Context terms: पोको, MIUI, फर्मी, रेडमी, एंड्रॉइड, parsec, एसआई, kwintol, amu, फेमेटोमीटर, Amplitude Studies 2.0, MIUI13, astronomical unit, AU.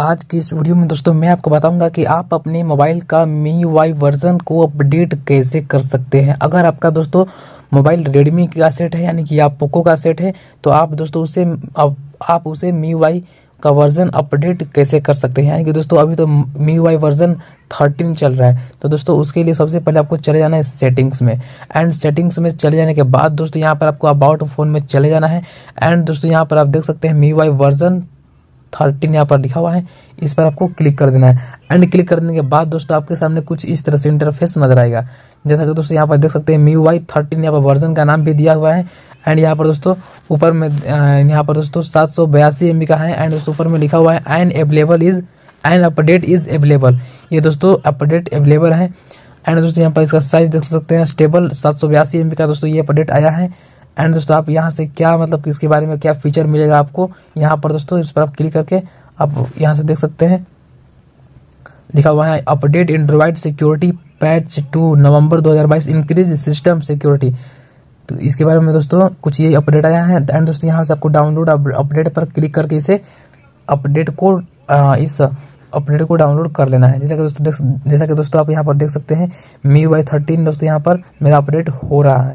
आज की इस वीडियो में दोस्तों मैं आपको बताऊंगा कि आप अपने मोबाइल का MIUI वर्जन को अपडेट कैसे कर सकते हैं। अगर आपका दोस्तों मोबाइल रेडमी का सेट है यानी कि आप पोको का सेट है तो आप दोस्तों उसे आप उसे MIUI का वर्जन अपडेट कैसे कर सकते हैं। यानी कि दोस्तों अभी तो MIUI वर्जन 13 चल रहा है तो दोस्तों उसके लिए सबसे पहले आपको चले जाना है सेटिंग्स में। एंड सेटिंग्स में चले जाने के बाद दोस्तों यहाँ पर आपको अबाउट फोन में चले जाना है। एंड दोस्तों यहाँ पर आप देख सकते हैं MIUI वर्जन 13 यहाँ पर लिखा हुआ है, इस पर आपको क्लिक कर देना है। एंड क्लिक करने के बाद दोस्तों आपके सामने कुछ इस तरह से इंटरफेस नजर आएगा। जैसा कि दोस्तों यहाँ पर देख सकते हैं MIUI 13 यहाँ पर वर्जन का नाम भी दिया हुआ है। एंड यहाँ पर दोस्तों ऊपर में यहाँ पर दोस्तों 782 MB का है। एंड ऊपर में लिखा हुआ है एन अपडेट इज अवेलेबल, ये दोस्तों अपडेट अवेलेबल है। एंड दोस्तों यहाँ पर इसका साइज देख सकते हैं स्टेबल 782 MB का दोस्तों ये अपडेट आया है। एंड दोस्तों आप यहाँ से क्या मतलब इसके बारे में क्या फीचर मिलेगा आपको, यहाँ पर दोस्तों इस पर आप क्लिक करके आप यहाँ से देख सकते हैं लिखा हुआ है update एंड्रॉइड security patch 2 November 2022 increase system security. तो इसके बारे में दोस्तों कुछ ये अपडेट आया है। एंड दोस्तों यहाँ से आपको डाउनलोड अपडेट पर क्लिक करके इसे इस अपडेट को डाउनलोड कर लेना है। जैसा कि दोस्तों आप यहाँ पर देख सकते हैं MIUI 13 दोस्तों यहाँ पर मेरा अपडेट हो रहा है।